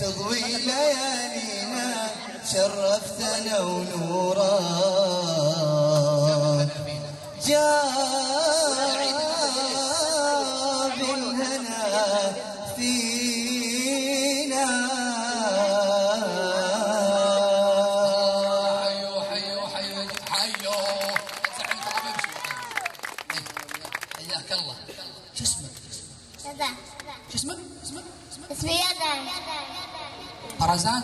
تضوي ليالينا، شرفتنا ونورا جاء بالهنا فينا. حيو حيو حيو حيو حياك الله. شو اسمك؟ شو اسمك؟ اسمي يدعي طرزان؟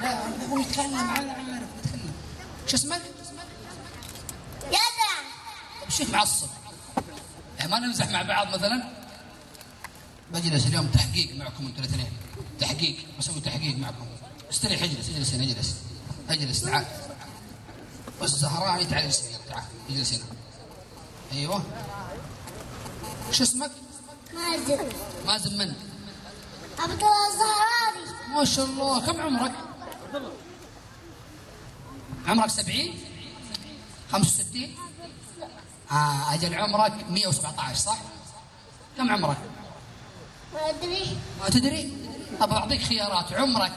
لا هو يتكلم على عمرك يتكلم. شو اسمك؟ يدعي. شو معصب؟ ما نمزح مع بعض مثلا؟ بجلس اليوم تحقيق معكم انتوا الاثنين، تحقيق بسوي تحقيق معكم. استريح اجلس اجلس هنا اجلس اجلس تعال. والزهراني تعال اجلس هنا تعال اجلس هنا. ايوه شو اسمك؟ مازن. مازن من؟ عبدالله الزهراني. ما شاء الله، كم عمرك؟ عمرك 70؟ 65؟ اجل عمرك 117 صح؟ كم عمرك؟ ما ادري. ما تدري؟ طب اعطيك خيارات، عمرك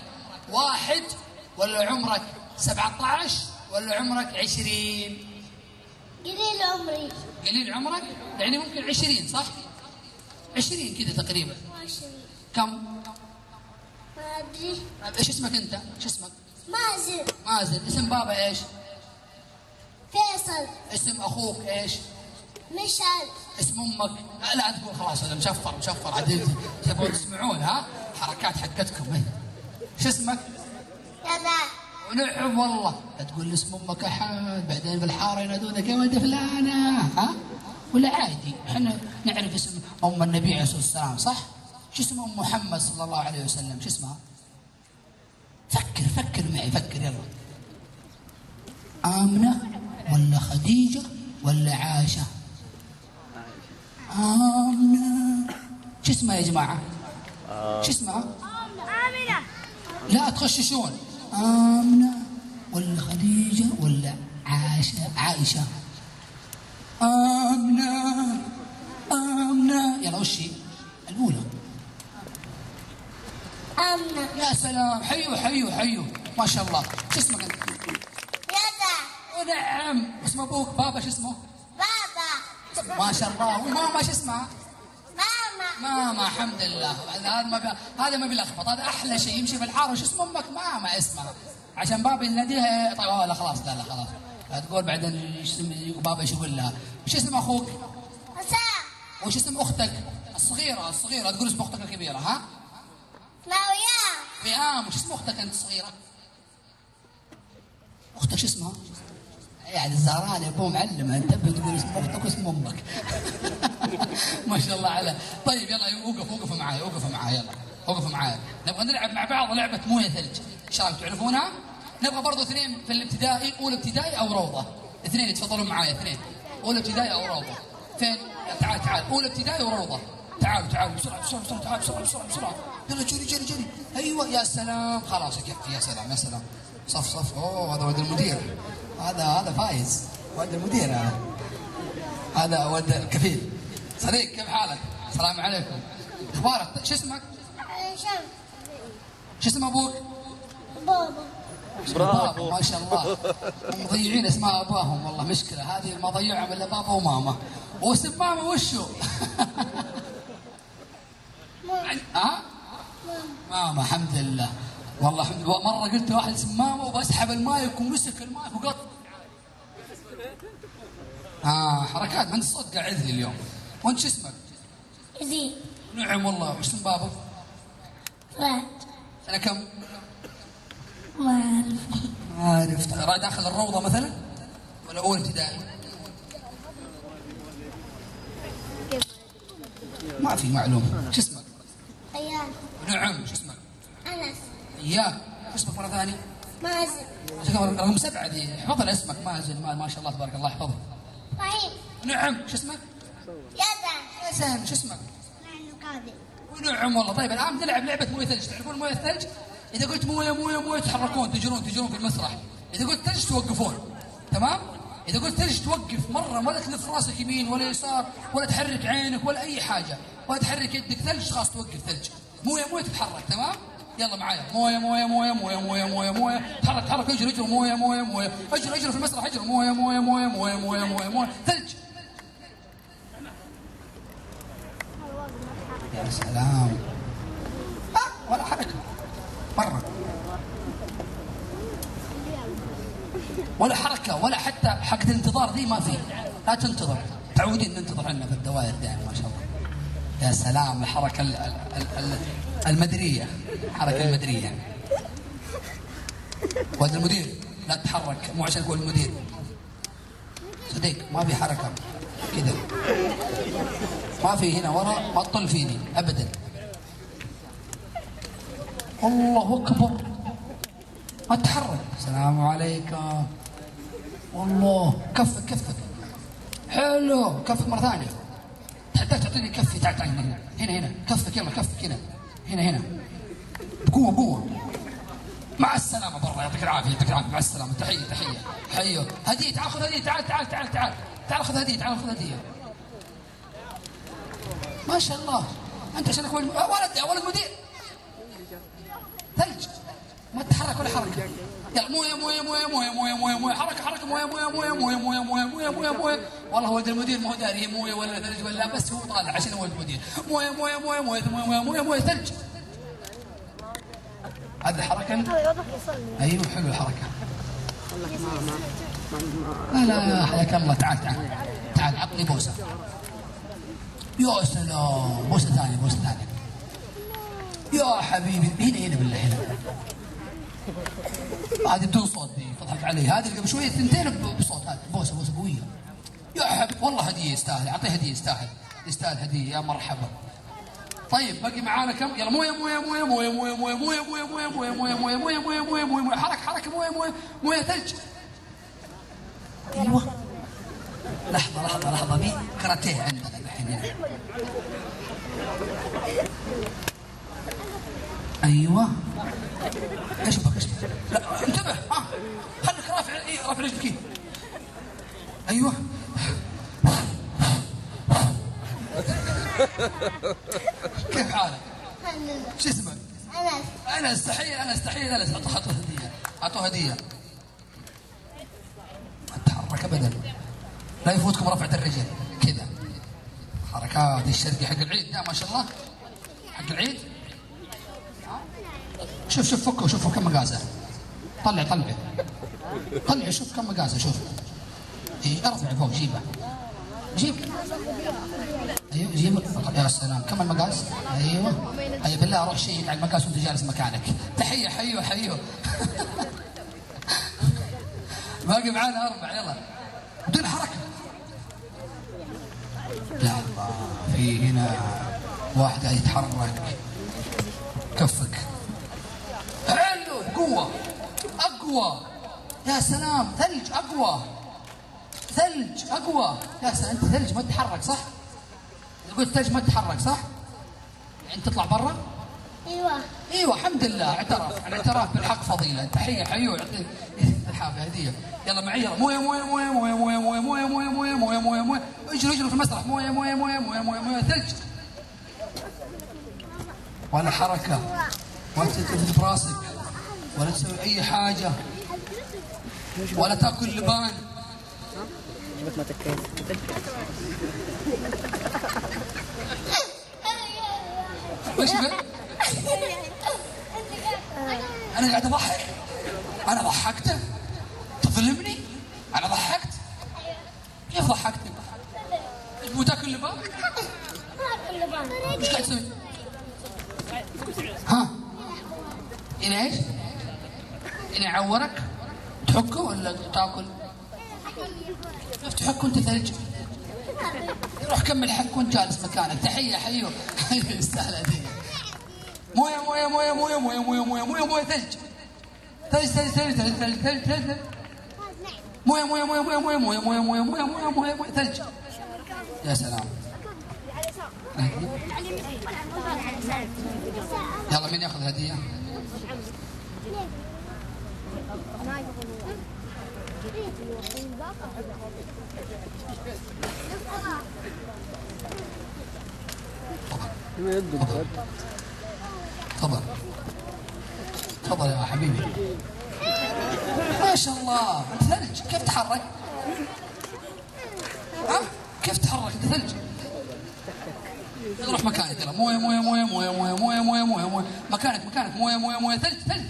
1 ولا عمرك 17 ولا عمرك 20؟ قليل عمري. قليل عمرك؟ يعني ممكن 20 صح؟ 20 كذا تقريبا. 20. كم؟ ما ادري. ايش اسمك انت؟ ايش اسمك؟ مازن. مازن. اسم بابا ايش؟ فيصل. اسم اخوك ايش؟ مشعل. اسم امك؟ لا تقول خلاص انا مشفر مشفر عدل تبون تسمعون ها؟ حركات حقتكم. شو اسمك؟ يلا. ونعم والله، لا تقول اسم امك احد، بعدين بالحاره ينادونك يا ولد فلانه، ها؟ ولا عادي، احنا نعرف اسم ام النبي عليه الصلاه والسلام صح؟ شو اسم ام محمد صلى الله عليه وسلم؟ شو اسمها؟ فكر فكر معي فكر يلا. آمنة ولا خديجة ولا عائشة؟ آمنة. شو اسمها يا جماعة؟ شو اسمها؟ آمنة. لا تغششون. آمنة ولا خديجة ولا عائشة؟ عائشة. آمنة آمنة يلا وشي الأولى. آمنة. يا سلام حيو حيو حيو ما شاء الله. شو اسمك أنت؟ يدا. نعم. اسم أبوك بابا شو اسمه؟ بابا. ما شاء الله. وماما شو اسمها؟ ماما. الحمد لله. هذا ما بيلخبط، هذا احلى شيء يمشي في الحاره. وش اسم امك؟ ماما اسمها عشان بابا يناديها. طيب لا خلاص لا خلاص لا تقول بعدين بابا ايش يقول لها. وش اسم اخوك؟ حسام. وش اسم اختك؟ الصغيره تقول اسم اختك الكبيره ها؟ ميام. وش اسم اختك انت الصغيره؟ اختك شو اسمها؟ يعني الزهراني ابوه معلم، انت بتقول اسم اختك واسم امك. ما شاء الله عليه. طيب يلا وقفوا معاي يلا وقفوا معاي. نبغى نلعب مع بعض لعبه مويه ثلج، ان شاء الله تعرفونها. نبغى برضه اثنين في الابتدائي، اولى ابتدائي او روضه، اثنين يتفضلون معاي، اثنين اولى ابتدائي او روضه. فين؟ تعال اولى ابتدائي وروضه. تعالوا بسرعه يلا جري. ايوه يا سلام خلاص يكفي. يا سلام صف. اوه هذا ولد المدير، هذا فايز، ولد المدير هذا ولد الكفيل. صديق كيف حالك؟ السلام عليكم، اخبارك؟ شو اسمك؟ شمس. شو اسم ابوك؟ بابا. ما شاء الله مضيعين اسماء اباهم والله مشكله، هذه ما ضيعهم الا بابا وماما. واسم ماما وشو؟ ها؟ ماما. الحمد لله والله الحمد لله. مره قلت واحد اسم ماما وبسحب المايك ومسك المايك وقط. حركات من الصوت قاعدني اليوم. وانت شو اسمك؟ ذيب. نعم والله. وش اسم بابك؟ رعد. سنة كم؟ ما عرفت. رعد داخل الروضة مثلا؟ ولا أول ابتدائي؟ ما في معلومة. شو اسمك؟ أيان. نعم. شو اسمك؟ أنس. إياك. شو اسمك مرة ثانية؟ مازن. رقم 7 ذي، احفظها اسمك مازن. ما شاء الله تبارك الله احفظها. طيب. نعم. شو اسمك؟ يا سهل. شو اسمك؟ نعم. ونعم والله. طيب الان بنلعب لعبه مويه ثلج. تعرفون مويه الثلج؟ اذا قلت مويه تتحركون تجرون في المسرح. اذا قلت ثلج توقفون، تمام؟ اذا قلت ثلج توقف مره، ولا تلف راسك يمين ولا يسار ولا تحرك عينك ولا اي حاجه، ولا تحرك يدك. ثلج خلاص توقف ثلج. مويه مويه تتحرك تمام؟ يلا معايا مويه مويه مويه مويه مويه مويه مويه تحرك تحرك اجري اجري مويه مويه مويه اجري اجري في المسرح اجري مويه مويه مويه مويه مويه مويه مويه ثلج. يا سلام ولا حركه مره ولا حركه ولا حتى حق الانتظار ذي ما في لا تنتظر متعودين ننتظر عندنا في الدوائر دائما ما شاء الله. يا سلام الحركه المدريه الحركه المدريه. وهذا المدير لا تتحرك مو عشان اقول المدير صديق ما في حركه كذا ما في هنا ورا ما تطل فيني ابدا. الله اكبر ما تتحرك. السلام عليكم والله كفك كفك حلو كفك مره ثانيه تحتاج تعطيني كفي تعال تعال هنا هنا هنا كفك يلا كفك هنا هنا هنا بقوه بقوه مع السلامه برا يعطيك العافيه يعطيك العافيه مع السلامه تحيه تحيه حيو هديه تعال خذ هديه تعال تعال تعال تعال تعال خذ هديه تعال خذ هديه ما شاء الله انت عشانك ولد ولد مدير ثلج ما تتحرك ولا حركه. يلا مويه مويه مويه مويه مويه مويه مويه حركه حركه مويه مويه مويه مويه مويه مويه مويه مويه والله ولد المدير ما هو داري مويه ولا ثلج ولا بس هو طالع عشان هو المدير مويه مويه مويه مويه مويه مويه مويه ثلج. هذه الحركه ايوه حلوه الحركه. لا حياك الله تعال تعال تعال عطني بوسه. يا سلام بوسه ثانيه بوسه ثانيه. يا حبيبي هنا هنا بالله هنا. هذه بدون صوت فضحك علي، هذه اللي قبل شويه ثنتين بصوت هذه بوسه بوسه قويه. يا حبيبي والله هديه يستاهل، اعطيه هديه يستاهل، يستاهل هديه يا مرحبا. طيب باقي معانا كم؟ يلا مويه مويه مويه مويه مويه مويه مويه مويه مويه مويه مويه مويه مويه مويه مويه مويه حركه حركه مويه مويه مويه ثلج. ايوه لحظه لحظه لحظه مين كراتيه عندك الحين. ايوه اشبك اشبك لا انتبه ها خليك رافع ايه رافع رجلك ايوه كيف حالك؟ شو اسمك؟ انس انس اعطوه هديه اعطوه هديه ما تتحرك ابدا لا يفوتكم رفعة الرجل كذا حركات الشرقي حق العيد ده ما شاء الله حق العيد شوف شوف فكوا شوفوا كم مقاسه طلع طلع طلع شوف كم مقاسه شوف اي ارفع فوق جيبه جيب ايوه جيبه يا سلام كم المقاس ايوه اي بالله اروح شيء على المقاس وانت جالس مكانك تحيه حيو حيو باقي معانا اربع يلا بدون حركه لا الله في هنا واحد قاعد يتحرك كفك حلو قوة أقوى يا سلام ثلج أقوى ثلج أقوى يا سلام أنت ثلج ما تتحرك صح؟ قلت ثلج ما تتحرك صح؟ يعني تطلع برا؟ أيوه أيوه الحمد لله اعتراف الاعتراف بالحق فضيلة تحية حيو يعطيك الحافة هدية يلا معي موية موية موية موية موية موية موية موية موية موية موية موية اجروا اجروا في المسرح موية موية موية موية موية موية ثلج ولا حركة ولا تلتفت براسك ولا تسوي أي حاجة ولا تاكل لبان وش بك؟ أنا قاعد أضحك أنا ضحكته تظلمني أنا ضحكت كيف ضحكتني؟ مو تاكل لبان؟ وش قاعد تسوي؟ ها إلى ايش؟ إلى يعورك؟ تحكه ولا تاكل؟ كيف تحك وانت ثلج؟ روح كمل حك وانت جالس مكانك، تحية حيو حيو يستاهل هدية. موية موية موية موية موية موية موية موية موية ثلج. ثلج ثلج ثلج ثلج ثلج ثلج ثلج. موية موية موية موية موية موية موية موية موية موية موية ثلج. يا سلام. يلا مين ياخذ هدية؟ تفضل تفضل يا حبيبي. ما شاء الله ثلج، كيف تحرك؟ ها؟ كيف تحرك ثلج؟ نروح مكانك، يلا مويه مويه مويه مويه مويه مويه مويه مكانك مكانك مويه مويه مويه ثلج ثلج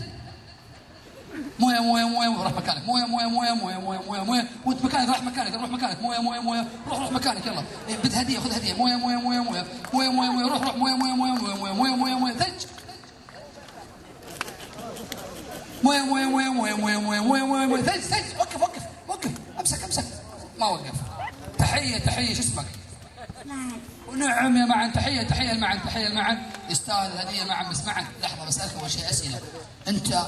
مويه مويه مويه روح مكانك مويه مويه مويه مويه مويه مويه وانت مكانك روح مكانك روح مكانك مويه مويه مويه روح روح مكانك يلا بد هديه خذ هديه مويه مويه مويه مويه مويه مويه روح روح مويه مويه مويه مويه مويه مويه مويه ثلج مويه مويه مويه مويه مويه مويه مويه مويه ثلج ثلج وقف وقف وقف امسك امسك ما وقف. تحيه تحيه شو اسمك؟ ونعم يا معن تحيه تحيه المعن تحيه المعن يستاهل الهديه معن. بس معن لحظه بسالك اول شيء اسئله. انت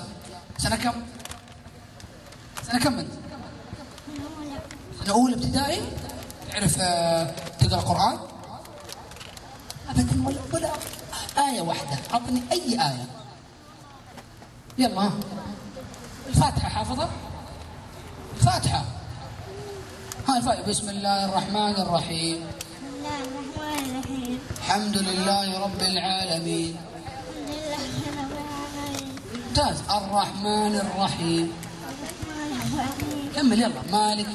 سنة كم؟ سنة كم أنت؟ سنة أولى ابتدائي؟ تعرف تقرأ قرآن؟ أبدا ولا آية واحدة، أعطني أي آية. يلا الفاتحة حافظة؟ الفاتحة. هاي الفاتحة بسم الله الرحمن الرحيم. بسم الله الرحمن الرحيم. الحمد لله رب العالمين. ممتاز. الرحمن الرحيم كمل يلا. مالك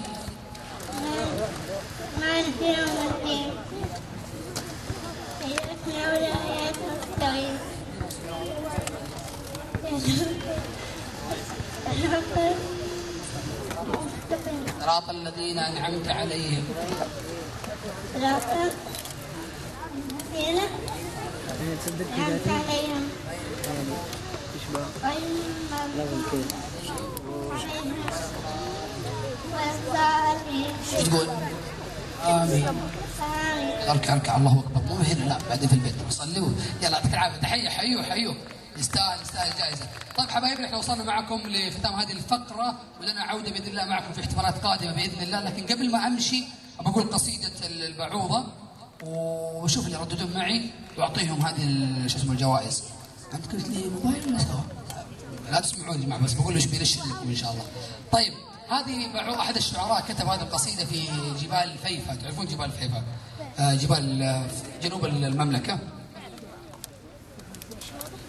مالك يوم الدين إياك نعبد وإياك نستعين صراط الذين أنعمت عليهم صراط الذين أنعمت عليهم تقول آمين. اركع اركع الله أكبر. مو هنا لا بعدين في البيت نصلي يلا يعطيك العافية. تحية حيوه حيوه يستاهل يستاهل جائزة. طيب حبايبي احنا وصلنا معكم لختام هذه الفقرة ولنا عودة بإذن الله معكم في احتفالات قادمة بإذن الله. لكن قبل ما أمشي بقول قصيدة البعوضة وشوف اللي رددون معي وأعطيهم هذه شو اسمه الجوائز. انت قلت لي موبايل ولا سوا؟ لا تسمعوني يا جماعه بس بقول ايش بينشد لكم ان شاء الله. طيب هذه احد الشعراء كتب هذه القصيده في جبال فيفة. تعرفون جبال فيفة؟ جبال جنوب المملكه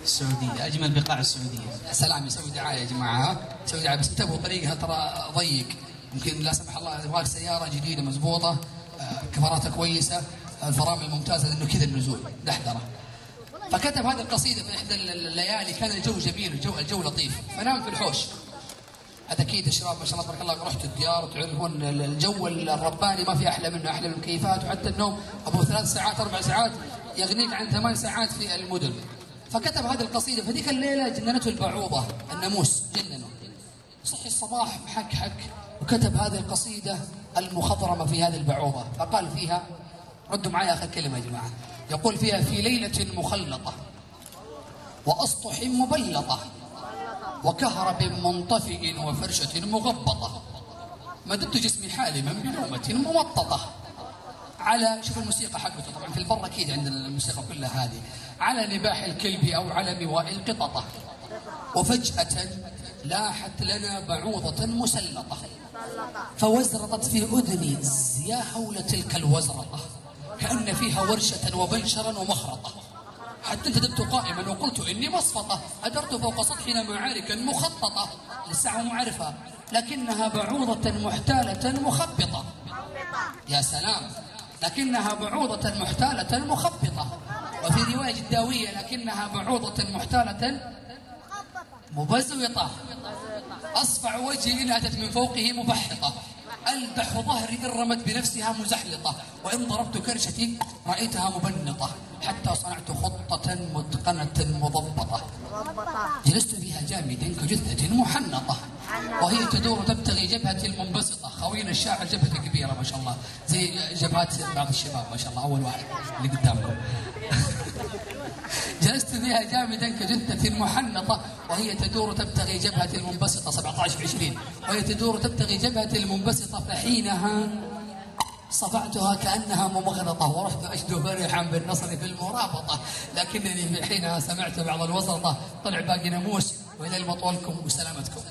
السعوديه، اجمل بقاع السعوديه. يا سلام يسوي دعايه يا جماعه يسوي دعايه بس انتبهوا طريقها ترى ضيق ممكن لا سمح الله يبغى لك سياره جديده مضبوطه كفراتها كويسه الفرامل ممتازه لانه كذا النزول نحذره. فكتب هذه القصيدة في إحدى الليالي كان الجو جميل الجو لطيف فنام في الحوش. هذا أكيد الشباب ما شاء الله تبارك الله رحت الديار وتعرفون الجو الرباني ما في أحلى منه، أحلى من المكيفات وحتى النوم أبو 3 ساعات 4 ساعات يغنيك عن 8 ساعات في المدن. فكتب هذه القصيدة فذيك الليلة جننته البعوضة الناموس جننه. صحي الصباح محكحك وكتب هذه القصيدة المخضرمة في هذه البعوضة. فقال فيها ردوا معي آخر كلمة يا جماعة. يقول فيها في ليلة مخلطة وأسطح مبلطة وكهرب منطفئ وفرشة مغبطة مددت جسمي حالما بنومة موططة على شوف الموسيقى حقته طبعا في البر أكيد عندنا الموسيقى كلها هذه على نباح الكلب أو على مواء القططة وفجأة لاحت لنا بعوضة مسلطة فوزرطت في أذني يا حول تلك الوزرطة كأن فيها ورشة وبنشرا ومخرطة حتى انتدبت قائما وقلت إني مصفطة أدرت فوق سطحنا معاركا مخططة لساعة معرفة لكنها بعوضة محتالة مخبطة. يا سلام لكنها بعوضة محتالة مخبطة وفي رواية جداوية لكنها بعوضة محتالة مبزوطة أصفع وجهي إن أتت من فوقه مبحطة ألدح ظهري إن رمت بنفسها مزحلطة وإن ضربت كرشتي رأيتها مبنطة حتى صنعت خطة متقنة مضبطة جلست فيها جامدا كجثة محنطة وهي تدور تبتغي جبهتي المنبسطة. خوينا الشاعر جبهته كبيرة ما شاء الله زي جبهات بعض الشباب ما شاء الله. أول واحد اللي قدامكم جلست فيها جامدا كجثة محنطة وهي تدور تبتغي جبهتي المنبسطة 17-20 وهي تدور تبتغي جبهتي المنبسطة فحينها صفعتها كأنها ممغنطة ورحت أجد فرحا بالنصر في المرابطة لكنني في حينها سمعت بعض الوسطة طلع باقي ناموس وإلى المطولكم وسلامتكم.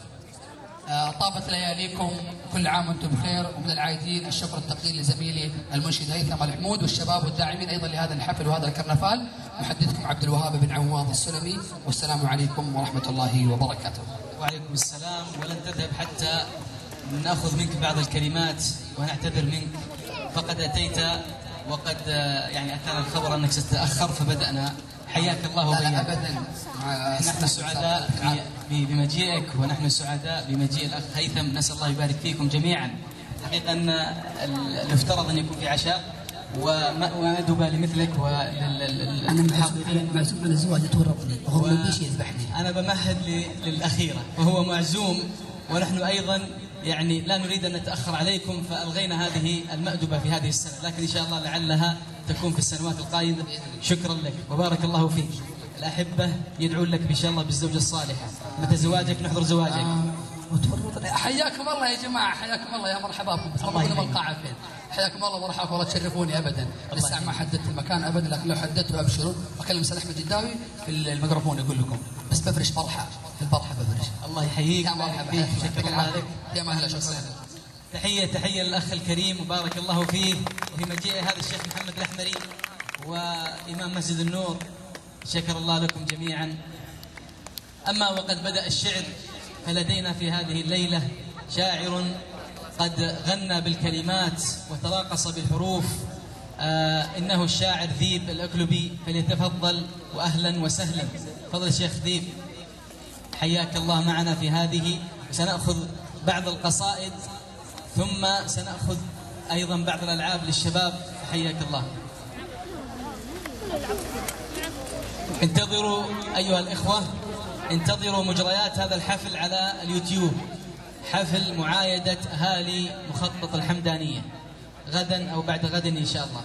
طابت لياليكم، كل عام وانتم بخير. ومن العايدين الشكر التقدير لزميلي المنشد هيثم الحمود والشباب والداعمين ايضا لهذا الحفل وهذا الكرنفال. محدثكم عبد الوهاب بن عواض السلمي، والسلام عليكم ورحمه الله وبركاته. وعليكم السلام. ولن تذهب حتى ناخذ منك بعض الكلمات ونعتذر منك، فقد اتيت وقد يعني اتانا الخبر انك ستتاخر فبدانا. حياك الله وبياك. ابدا، نحن سعداء بمجيئك ونحن سعداء بمجيء الاخ هيثم، نسال الله يبارك فيكم جميعا. حقيقه ان المفترض ان يكون في عشاء وندبه لمثلك وللحاضرين. انا معزوم على الزواج، تورطني وهو ما بيش يذبحني. انا بمهد للاخيره وهو معزوم، ونحن ايضا يعني لا نريد ان نتاخر عليكم، فالغينا هذه المأدبه في هذه السنه، لكن ان شاء الله لعلها تكون في السنوات القادمه. شكرا لك وبارك الله فيك. الاحبه يدعون لك ان شاء الله بالزوجه الصالحه، متى زواجك نحضر زواجك. حياكم الله يا جماعه، حياكم الله، يا مرحبا بكم. الله القاعه فين؟ حياكم الله ومرحبا، ولا تشرفوني ابدا. لسه ما حددت المكان ابدا، لكن لو حددته ابشروا. اكلم سيد احمد الجداوي في الميكروفون يقول لكم، بس بفرش فرحه في الفرحه بفرش. الله يحييك، يا مرحبا، شكرا لك، يا اهلا وسهلا. تحيه للاخ الكريم وبارك الله فيه وفي مجيء هذا الشيخ محمد الأحمري وامام مسجد النور، شكر الله لكم جميعا. اما وقد بدا الشعر، فلدينا في هذه الليله شاعر قد غنى بالكلمات وتراقص بالحروف، انه الشاعر ذيب الأكلبي، فليتفضل واهلا وسهلا. تفضل الشيخ ذيب، حياك الله معنا في هذه. سناخذ بعض القصائد ثم سناخذ ايضا بعض الالعاب للشباب، حياك الله. انتظروا ايها الاخوه، انتظروا مجريات هذا الحفل على اليوتيوب، حفل معايده اهالي مخطط الحمدانيه، غدا او بعد غد ان شاء الله.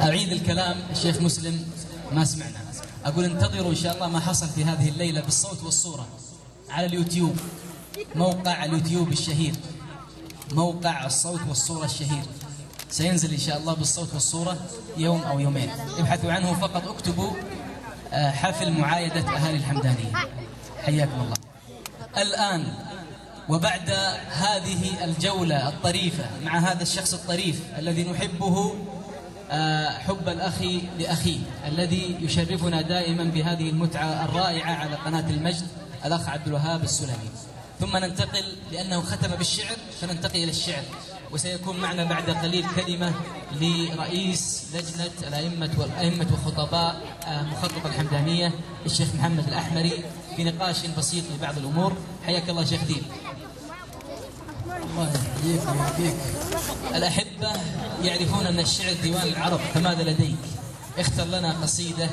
أعيد الكلام الشيخ مسلم، ما سمعنا. أقول انتظروا إن شاء الله ما حصل في هذه الليلة بالصوت والصورة على اليوتيوب، موقع اليوتيوب الشهير، موقع الصوت والصورة الشهير. سينزل إن شاء الله بالصوت والصورة يوم أو يومين، ابحثوا عنه فقط، اكتبوا حفل معايدة أهالي الحمدانية. حياكم الله. الآن وبعد هذه الجولة الطريفة مع هذا الشخص الطريف الذي نحبه حب الأخ لأخيه، الذي يشرفنا دائما بهذه المتعة الرائعة على قناة المجد، الأخ عبد الوهاب السلمي. ثم ننتقل، لأنه ختم بالشعر فننتقل إلى الشعر، وسيكون معنا بعد قليل كلمة لرئيس لجنة الأئمة وخطباء مخطط الحمدانية الشيخ محمد الأحمري، في نقاش بسيط لبعض الأمور. حياك الله شيخ ذيب. الله يحييك ويحييك. الأحبة يعرفون أن الشعر ديوان العرب، فماذا لديك؟ اختر لنا قصيدة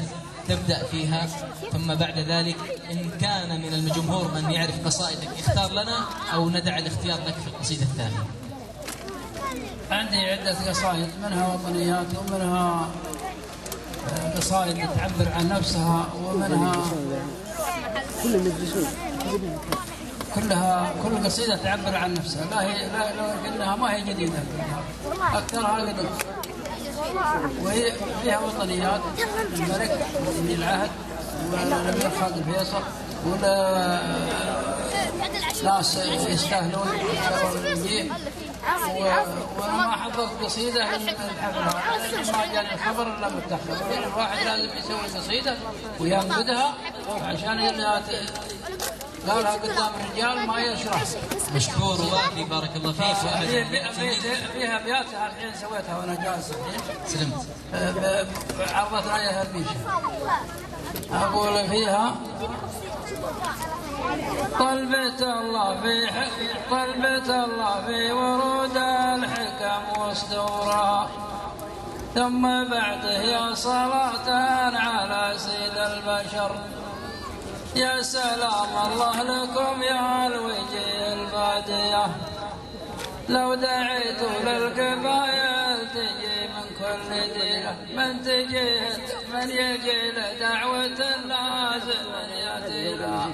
تبدأ فيها، ثم بعد ذلك إن كان من الجمهور من يعرف قصائدك اختار لنا، أو ندع الاختيار لك في القصيدة الثانية. عندي عدة قصائد، منها وطنيات ومنها قصائد تعبر عن نفسها ومنها كلها، كل قصيدة تعبر عن نفسها. لا هي لو قلناها ما هي جديدة، أكثرها قديمة، وهي فيها وطنيات الملك ولي العهد والأمير خالد فيصل ولا ناس يستاهلون وأنا ما حضرت قصيدة الحفل، ما جاني الخبر إلا متأخر. الواحد لازم يسوي قصيدة وينقدها عشان إنها قالها قدام الرجال ما يشرح. مشكور وافي، بارك الله فيك. فيها بياتها الحين سويتها وانا جالس الحين. سلمت. عرضت عليها البيشه. اقول فيها طلبت الله في طلبت الله في ورود الحكم واسطورها، ثم بعده يا صلاة على سيد البشر. يا سلام الله لكم يا الوجه البادية، لو دعيت للقبائل تجي من كل ديرة، من تجي من يجي لدعوة لازم من يأتي لها.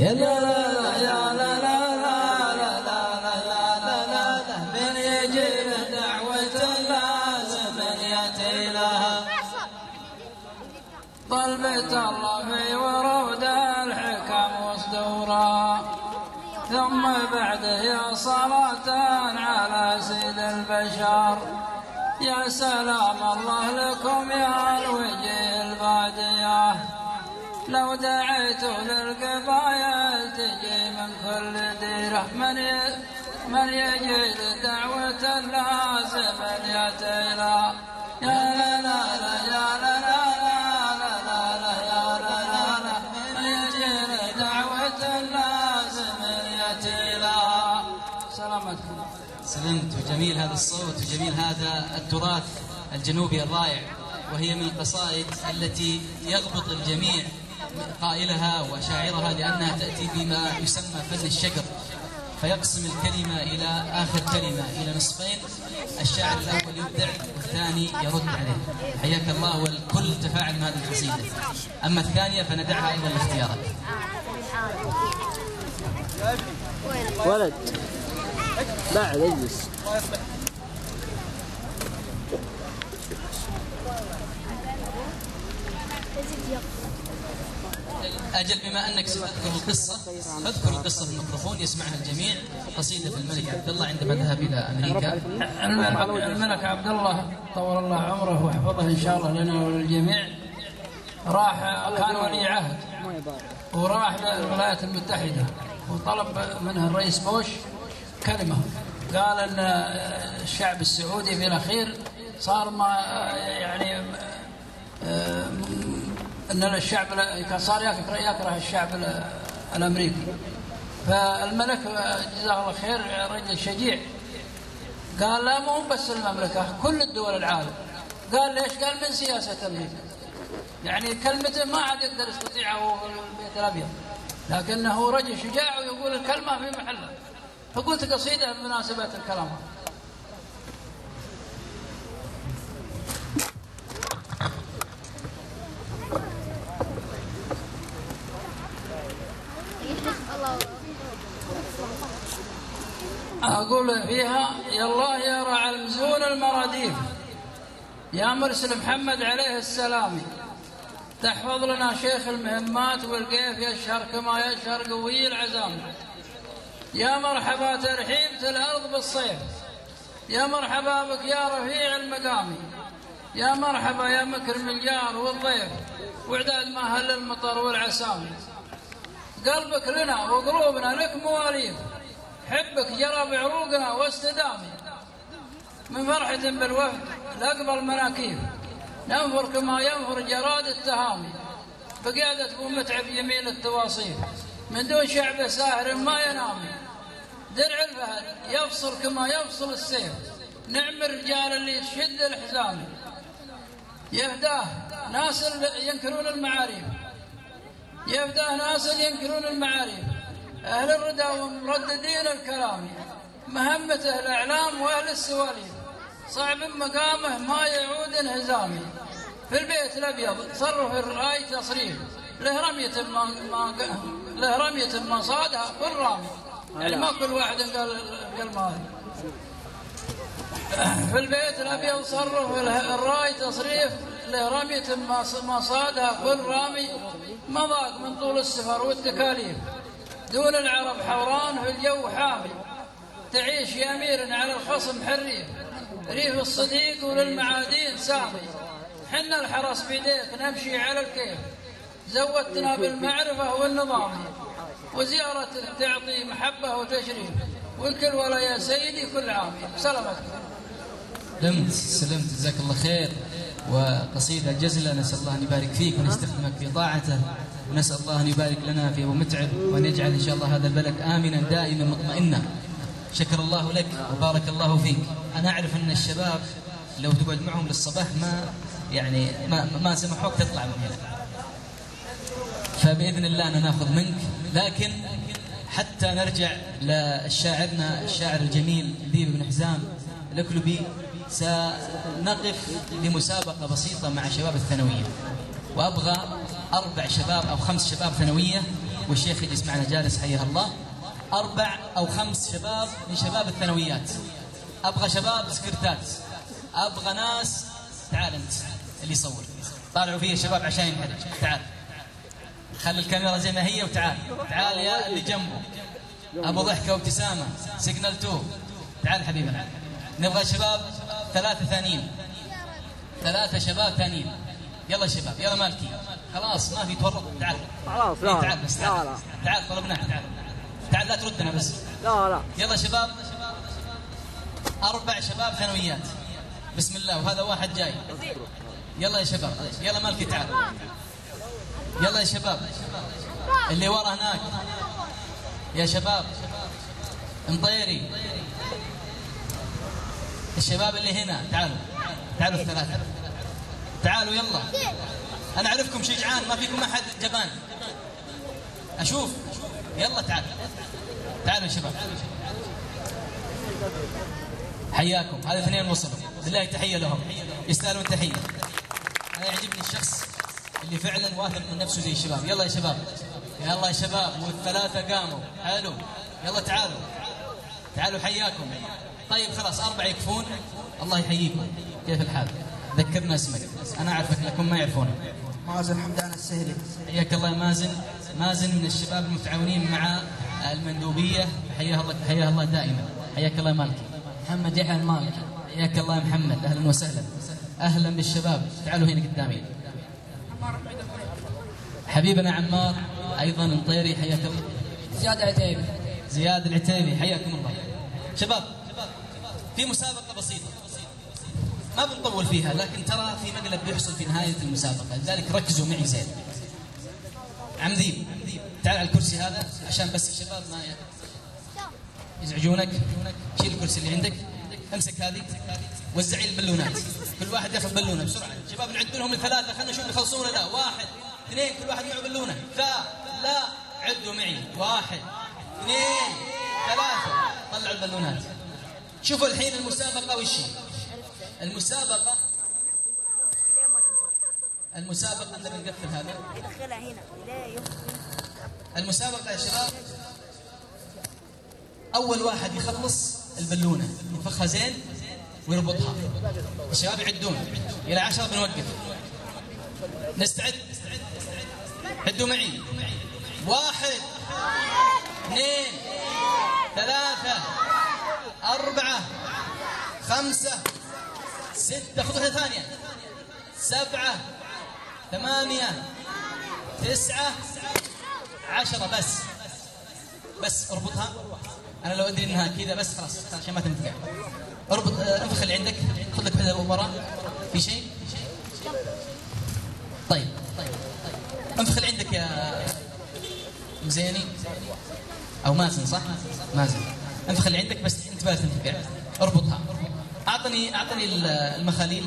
يا لا لا يا لا لا لا لا لا لا لا من يجي لدعوة لازم من يأتي دورا، ثم بعدها صلاتان على سيد البشر. يا سلام الله لكم يا الوجه البادية، لو دعيت للقبائل تجي من كل ديرة، من يجي لدعوة اللازم يتيلا. يا لا لا يا لا لا يا لا لا، من يجي لدعوة اللازم يتيلا. سلامتكم. سلمت. وجميل هذا الصوت وجميل هذا التراث الجنوبي الرائع، وهي من القصائد التي يغبط الجميع قائلها وشاعرها، لأنها تأتي بما يسمى فن الشقر، فيقسم الكلمة إلى آخر كلمة إلى نصفين، الشاعر الأول يبدع والثاني يرد عليه. حياك الله، والكل تفاعل مع هذه القصيدة. أما الثانية فندعها إلى الاختيارات. ولد بعد اجلس. أجل بما أنك ستذكر القصة، اذكر القصة في الميكروفون يسمعها الجميع. قصيدة في الملك عبد الله عندما ذهب إلى أمريكا. الملك عبد الله طول الله عمره وحفظه إن شاء الله لنا وللجميع، راح كان ولي عهد وراح للولايات المتحدة، وطلب منه الرئيس بوش كلمة، قال أن الشعب السعودي في الأخير صار ما يعني أن الشعب صار يكره الشعب الأمريكي. فالملك جزاه الله خير رجل شجيع، قال لا مو بس المملكة، كل الدول العالم. قال ليش؟ قال من سياسة أمريكا، يعني كلمته ما عاد يقدر يستطيعها في البيت الأبيض، لكنه رجل شجاع ويقول الكلمة في محلها. فقلت قصيدة بمناسبة الكلام. أقول فيها: يا الله يا رعى المزون المراديف، يا مرسل محمد عليه السلام، تحفظ لنا شيخ المهمات والقيف يشهر كما يشهر قوي العزام. يا مرحبا ترحيبت الأرض بالصيف، يا مرحبا بك يا رفيع المقام، يا مرحبا يا مكرم الجار والضيف وإعداد ما هل المطر والعسام. قلبك لنا وقلوبنا لك مواليف، حبك جرى بعروقنا واستدام. من فرحة بالوفد لأقبل مناكيف، ننفر كما ينفر جراد التهامي. بقيادة أبو متعب يميل التواصيف، من دون شعب ساهر ما ينام. درع الفهد يفصل كما يفصل السيف، نعم الرجال اللي يشد الحزام. يهداه ناس ينكرون المعاريف، يهداه ناس ينكرون المعاريف. أهل الردى ومرددين الكلام، مهمته الإعلام وأهل السواليف. صعب مقامه ما يعود انهزامي، في البيت الأبيض صرف الرأي تصريف. له رمية ما صادها كل رامي، يعني ما كل واحد قال الكلمة هذه. في البيت الأبيض صرف الرأي تصريف، له رمية ما صادها كل رامي. مضاق من طول السفر والتكاليف، دون العرب حوران في الجو حامي. تعيش يا أمير على الخصم حريف، ريف الصديق وللمعادين سامي. حنا الحرس بيديك نمشي على الكيف، زودتنا بالمعرفة والنظام. وزيارة تعطي محبة وتشريف، والكل ولا يا سيدي كل عام. سلامتكم. سلمت جزاك الله خير، وقصيدة جزلة. نسأل الله أن يبارك فيك ونستخدمك في طاعته، ونسأل الله أن يبارك لنا في أبو متعب، وأن يجعل إن شاء الله هذا البلد آمنا دائما مطمئنا. شكر الله لك وبارك الله فيك. أنا أعرف أن الشباب لو تقعد معهم للصباح ما سمحوك تطلع من هنا، فبإذن الله أنا ناخذ منك. لكن حتى نرجع لشاعرنا الشاعر الجميل ذيب بن حزام الأكلبي، سنقف لمسابقة بسيطة مع شباب الثانوية، وأبغى 4 شباب أو 5 شباب ثانوية، والشيخ يجلس معنا جالس حياه الله. 4 أو 5 شباب من شباب الثانويات، أبغى شباب سكرتات، أبغى ناس. تعال أنت اللي يصور، طالعوا فيه الشباب عشان ينحرج. تعال خلي الكاميرا زي ما هي وتعال. تعال يا اللي جنبه ابو ضحكه وابتسامه سيجنال 2. تعال حبيبنا، نبغى شباب ثلاثه ثانيين، ثلاثه شباب ثانيين. يلا شباب، يلا مالكي، خلاص ما في تورط. تعال خلاص، لا تعال بس، تعال تعال طلبناها، تعال تعال لا تردنا بس. لا لا يلا شباب، اربع شباب ثانويات بسم الله، وهذا واحد جاي. يلا يا شباب، يلا مالكي تعال. يلا يا شباب اللي ورا هناك، يا شباب مطيري، الشباب اللي هنا تعالوا، تعالوا الثلاثة، تعالوا يلا. أنا أعرفكم شجعان، ما فيكم أحد جبان أشوف. يلا تعال، تعالوا يا شباب، حياكم. هذا اثنين وصلوا، بالله تحية لهم، يستاهلون تحية. أنا يعجبني الشخص اللي فعلا واثق من نفسه زي الشباب. يلا يا شباب، يلا يا شباب، والثلاثة قاموا. حلو، يلا تعالوا، تعالوا حياكم. طيب خلاص، أربعة يكفون. الله يحييكم، كيف الحال؟ ذكرنا اسمك، أنا أعرفك لكم ما يعرفوني. مازن الحمدان السهلي. حياك الله يا مازن. مازن من الشباب المتعاونين مع المندوبية، حياه الله، حياه الله دائما. حياك الله يا مالكي. محمد يحيى المالكي. حياك الله يا محمد، أهلا وسهلا. أهلا بالشباب، تعالوا هنا قدامي. حبيبنا عمار أيضا مطيري، حياك الله. زياد العتيبي. زياد العتيبي، حياكم الله. شباب في مسابقة بسيطة ما بنطول فيها، لكن ترى في مقلب بيحصل في نهاية المسابقة، لذلك ركزوا معي زين. عم ذيب تعال على الكرسي هذا، عشان بس الشباب ما يزعجونك. شيل الكرسي اللي عندك، امسك هذه، وزعي البالونات، كل واحد ياخذ بالونه بسرعة. شباب نعد لهم الثلاثة، خلينا نشوف يخلصون ولا لا. واحد اثنين، كل واحد معه بالونه. لا عدوا معي، واحد اثنين ثلاثة، طلعوا البالونات. شوفوا الحين المسابقة وش هي؟ المسابقة نبي نقفل هذا. ادخلها هنا. المسابقة يا شباب، أول واحد يخلص البالونة ينفخها زين ويربطها. الشباب يعدون إلى 10 بنوقف. نستعد، عدوا معي. واحد، اثنين، ثلاثة، أربعة، خمسة، ستة، خطوة ثانية، سبعة، ثمانية، تسعة، 10. بس اربطها. أنا لو أدري إنها كذا بس خلاص عشان ما تنتفع. اربط، انفخ اللي عندك، خذ لك واحدة ورا. في شيء؟ طيب انفخ اللي عندك يا مزيني أو مازن، صح؟ مازن، انفخ اللي عندك بس انتبه لا تنتفع. اربطها. اعطني المخاليل.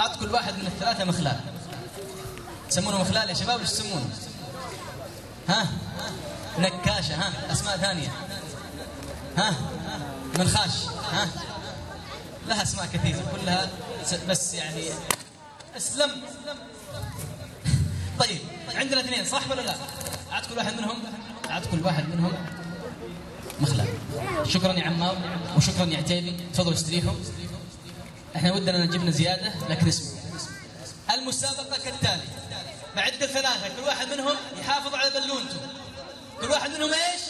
اعط كل واحد من الثلاثه مخلال. تسمونه مخلال يا شباب؟ ايش تسمونه؟ ها؟ نكاشه، ها؟ اسماء ثانيه، ها؟ منخاش، ها؟ لها اسماء كثيره كلها بس يعني اسلم. طيب عندنا اثنين صح ولا لا؟ اعط كل واحد منهم، اعط كل واحد منهم مخلال. شكرا يا عمار وشكرا يا عتيبي، تفضلوا استريحوا. احنا ودنا جبنا زياده لكن اسمه. المسابقه كالتالي، بعد الثلاثه كل واحد منهم يحافظ على بالونته. كل واحد منهم ايش؟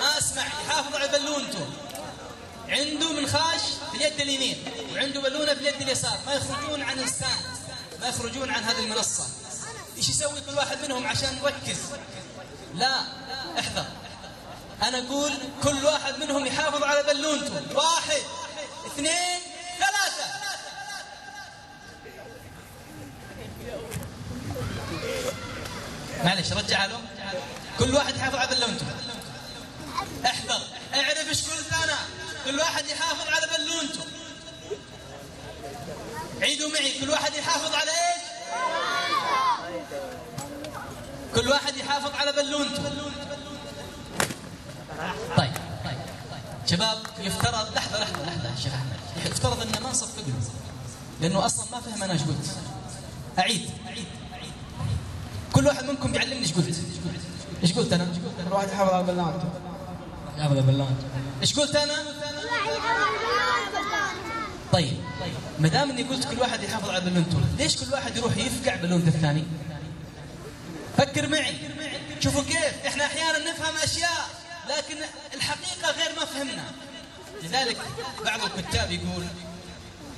ما اسمع، يحافظ على بالونته. عنده منخاش في اليد اليمين وعنده بالونه في اليد اليسار، ما يخرجون عن السان، ما يخرجون عن هذه المنصه. ايش يسوي كل واحد منهم عشان نركز؟ لا احذر، أنا أقول كل واحد منهم يحافظ على بالونته. واحد، اثنين، ثلاثة. معلش رجع له، كل واحد يحافظ على بالونته. احذر، اعرف ايش قلت أنا. كل واحد يحافظ على بالونته. عيدوا معي، كل واحد يحافظ على ايش؟ كل واحد يحافظ على بالونته. طيب شباب يفترض، لحظة شيخ أحمد، يفترض أن ما نصفقنا لأنه أصلا ما فهم أنا إيش قلت. أعيد، كل واحد منكم بيعلمني إيش قلت. إيش قلت أنا؟ كل واحد يحافظ على بلانته. يحافظ على بلانته. إيش قلت أنا؟ طيب ما دام إني قلت كل واحد يحافظ على بلونته، ليش كل واحد يروح يفقع بلونة الثاني؟ فكر معي، شوفوا كيف احنا احيانا نفهم اشياء لكن الحقيقه غير ما فهمنا. لذلك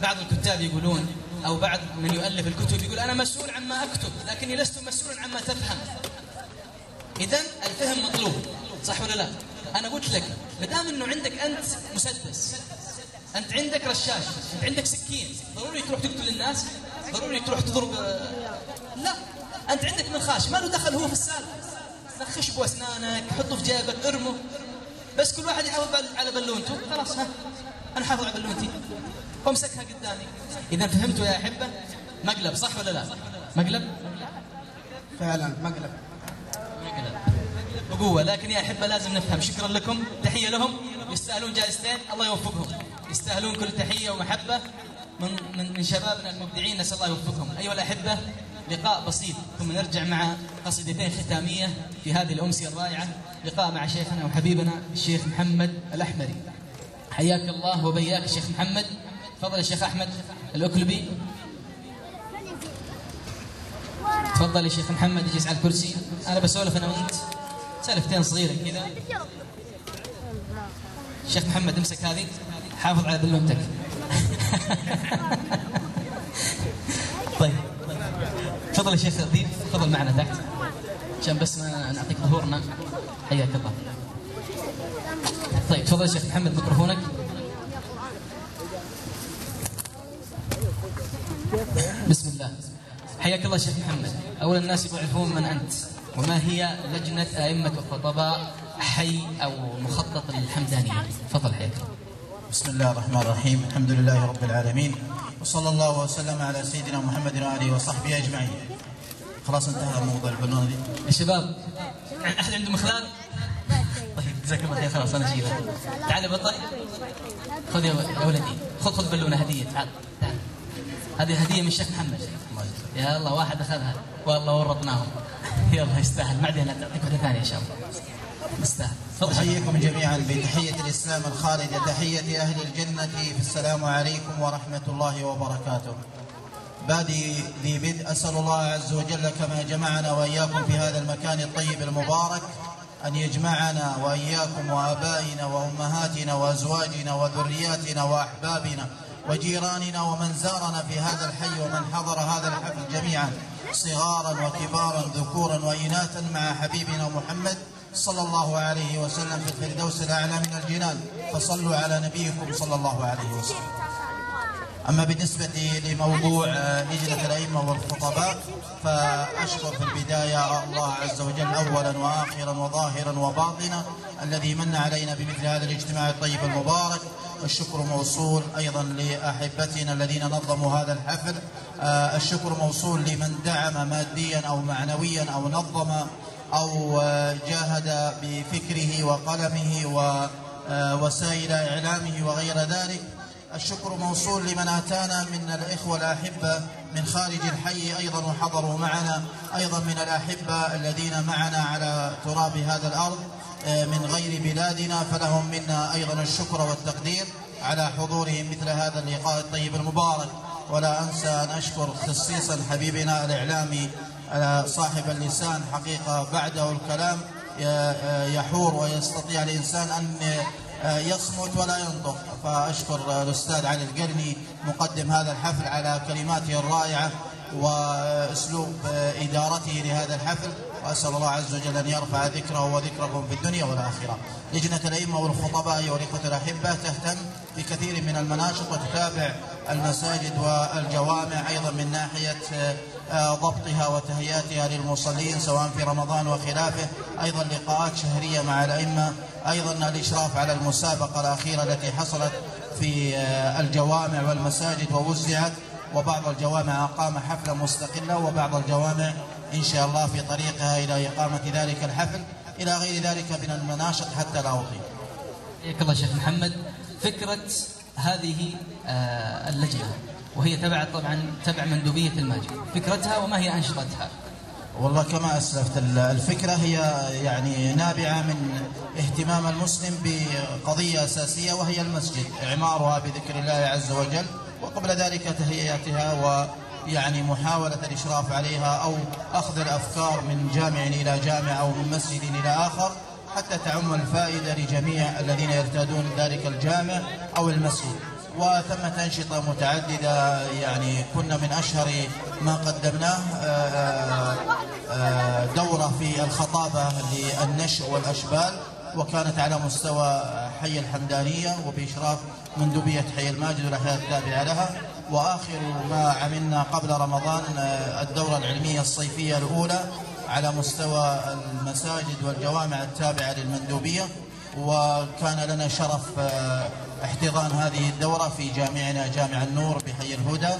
بعض الكتاب يقولون او بعض من يؤلف الكتب يقول انا مسؤول عما اكتب لكني لست مسؤولا عما تفهم. اذا الفهم مطلوب، صح ولا لا؟ انا قلت لك ما دام انه عندك انت مسدس، انت عندك رشاش، انت عندك سكين، ضروري تروح تقتل الناس؟ ضروري تروح تضرب؟ لا، انت عندك منخاش ما له دخل هو في السالفه، نخش باسنانك، حطه في جيبك، ارمه، بس كل واحد يحافظ على بلونته، خلاص ها انا حافظ على بلونتي وامسكها قدامي. اذا فهمتوا يا احبه؟ مقلب، صح ولا لا؟ مقلب؟ فعلا مقلب بقوه، لكن يا احبه لازم نفهم. شكرا لكم، تحيه لهم، يستاهلون جائزتين، الله يوفقهم، يستاهلون كل تحيه ومحبه من شبابنا المبدعين، نسال الله يوفقهم. ايها الاحبه، لقاء بسيط ثم نرجع مع قصيدتين ختاميه في هذه الامسيه الرائعه، لقاء مع شيخنا وحبيبنا الشيخ محمد الأحمري. حياك الله وبياك الشيخ محمد. تفضل يا شيخ احمد الأكلبي، تفضل يا شيخ محمد، اجلس على الكرسي، انا بسولف انا وانت سالفتين صغيره كذا. الشيخ محمد امسك هذه، حافظ على بلونتك. طيب تفضل يا شيخ ذيب، تفضل معنا تحت عشان بس ما نعطيك ظهورنا. حياك الله. طيب تفضل يا شيخ محمد، ميكروفونك. بسم الله. حياك الله شيخ محمد. اولا الناس يعرفون من انت وما هي لجنه ائمه الخطباء حي او مخطط الحمدانيه. تفضل حياك الله. بسم الله الرحمن الرحيم، الحمد لله رب العالمين، وصلى الله وسلم على سيدنا محمد وآله وصحبه أجمعين. خلاص انتهى موضوع البنون دي يا شباب. أحد عنده مخلال؟ طيب جزاك الله خير، خلاص أنا أجيبها. تعال يا بطل، خذ يا ولدي، خذ بالونة هدية، تعال هذه هدية من الشيخ محمد. يا الله واحد أخذها والله ورطناهم. يلا يستاهل، بعدين تعطيك واحدة ثانية إن شاء الله. يستاهل. أحييكم جميعا بتحية الإسلام الخالدة، تحية أهل الجنة، فالسلام عليكم ورحمة الله وبركاته. بادي ذي بدء، أسأل الله عز وجل كما جمعنا وإياكم في هذا المكان الطيب المبارك أن يجمعنا وإياكم وآبائنا وأمهاتنا وأزواجنا وذرياتنا وأحبابنا وجيراننا ومن زارنا في هذا الحي ومن حضر هذا الحفل جميعا صغارا وكبارا ذكورا وإناثا مع حبيبنا محمد صلى الله عليه وسلم في الفردوس الأعلى من الجنان، فصلوا على نبيكم صلى الله عليه وسلم. أما بالنسبة لموضوع لجنة الأئمة والخطباء فأشكر في البداية الله عز وجل أولا وآخرا وظاهرا وباطنا الذي من علينا بمثل هذا الاجتماع الطيب المبارك، والشكر موصول أيضا لأحبتنا الذين نظموا هذا الحفل، الشكر موصول لمن دعم ماديا أو معنويا أو نظم أو جاهد بفكره وقلمه ووسائل إعلامه وغير ذلك، الشكر موصول لمن أتانا من الإخوة الأحبة من خارج الحي أيضا وحضروا معنا، أيضا من الأحبة الذين معنا على تراب هذا الأرض من غير بلادنا، فلهم منا أيضا الشكر والتقدير على حضورهم مثل هذا اللقاء الطيب المبارك. ولا أنسى أن أشكر خصيصا حبيبنا الإعلامي صاحب اللسان، حقيقة بعده الكلام يحور ويستطيع الإنسان أن يصمت ولا ينطق، فأشكر الأستاذ علي القرني مقدم هذا الحفل على كلماته الرائعة وأسلوب إدارته لهذا الحفل، وأسأل الله عز وجل أن يرفع ذكره وذكركم في الدنيا والآخرة. لجنة الأئمة والخطباء أيها الإخوة الأحبة تهتم بكثير من المناشط وتتابع المساجد والجوامع أيضا من ناحية ضبطها وتهيئتها للمصلين سواء في رمضان وخلافه، أيضا لقاءات شهرية مع الأئمة، أيضا الإشراف على المسابقة الأخيرة التي حصلت في الجوامع والمساجد ووزعت، وبعض الجوامع أقام حفلة مستقلة، وبعض الجوامع إن شاء الله في طريقها إلى إقامة ذلك الحفل، إلى غير ذلك من المناشط حتى لا أطيل. حياك الله شيخ محمد. فكرة هذه اللجنة وهي تبع مندوبية الماجد، فكرتها وما هي أنشطتها؟ والله كما أسلفت، الفكرة هي يعني نابعة من اهتمام المسلم بقضية أساسية وهي المسجد، إعمارها بذكر الله عز وجل، وقبل ذلك تهيئتها يعني محاولة الإشراف عليها أو أخذ الأفكار من جامع إلى جامع أو من مسجد إلى آخر حتى تعم الفائدة لجميع الذين يرتادون ذلك الجامع أو المسجد. وتم تنشطة متعددة، يعني كنا من أشهر ما قدمناه دورة في الخطابة للنشء والأشبال، وكانت على مستوى حي الحمدانية وبإشراف مندوبية حي الماجد والأحياء التابعة لها. وآخر ما عملنا قبل رمضان الدورة العلمية الصيفية الأولى على مستوى المساجد والجوامع التابعة للمندوبية، وكان لنا شرف احتضان هذه الدورة في جامعنا جامع النور بحي الهدى،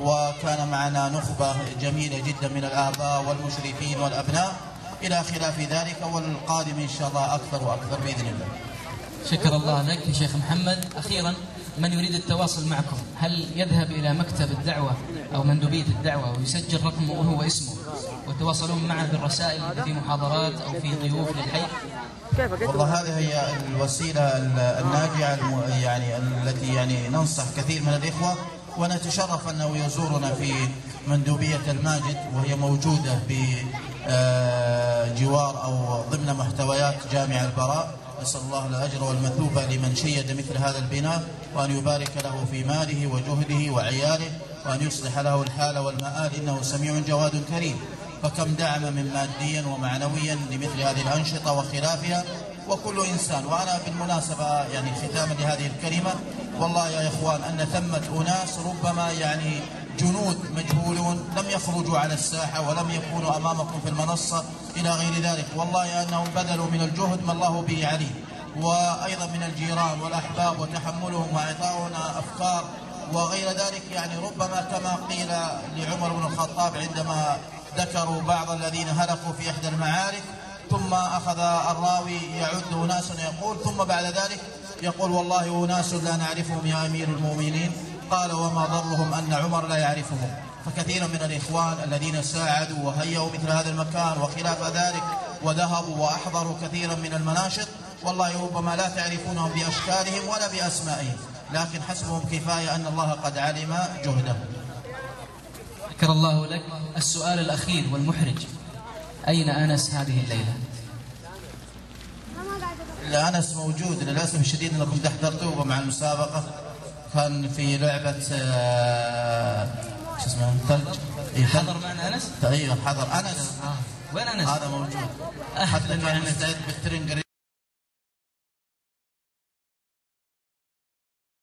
وكان معنا نخبة جميلة جدا من الآباء والمشرفين والأبناء إلى خلاف ذلك، والقادم إن شاء الله أكثر وأكثر بإذن الله. شكر الله لك يا شيخ محمد. أخيرا، من يريد التواصل معكم هل يذهب إلى مكتب الدعوة أو مندوبية الدعوة ويسجل رقمه وهو اسمه وتواصلون معه بالرسائل في محاضرات أو في ضيوف للحي؟ والله هذه هي الوسيلة الناجعة يعني التي يعني ننصح كثير من الإخوة، ونتشرف أنه يزورنا في مندوبية الماجد وهي موجودة بجوار أو ضمن محتويات جامع البراء. نسأل الله الأجر والمثوبة لمن شيد مثل هذا البناء، وأن يبارك له في ماله وجهده وعياله، وأن يصلح له الحال والمآل، إنه سميع جواد كريم. فكم دعم من ماديا ومعنويا لمثل هذه الأنشطة وخلافها، وكل إنسان. وأنا بالمناسبة يعني ختاما لهذه الكلمة، والله يا إخوان أن ثمة أناس ربما يعني جنود مجهولون لم يخرجوا على الساحة ولم يكونوا أمامكم في المنصة إلى غير ذلك، والله أنهم بذلوا من الجهد ما الله به عليه، وأيضا من الجيران والأحباب وتحملهم وإعطاؤنا أفكار وغير ذلك. يعني ربما كما قيل لعمر بن الخطاب عندما ذكروا بعض الذين هلكوا في إحدى المعارك، ثم أخذ الراوي يعد أناسا يقول، ثم بعد ذلك يقول والله أناس لا نعرفهم يا أمير المؤمنين، قال وما ضرهم أن عمر لا يعرفهم. فكثير من الإخوان الذين ساعدوا وهيئوا مثل هذا المكان وخلاف ذلك وذهبوا وأحضروا كثيرا من المناشط، والله ربما لا تعرفونهم بأشكالهم ولا بأسمائهم، لكن حسبهم كفاية أن الله قد علم جهدهم. شكر الله لك. السؤال الأخير والمحرج، أين أنس هذه الليلة؟ لا، أنس موجود للأسف الشديد أنكم تحضرتوه مع المسابقة، كان في لعبة شو اسمه ثلج. حضر معنا أنس؟ تقريبا حضر أنس. وين أنس؟ هذا موجود حتى كان مستعد بالترنجري.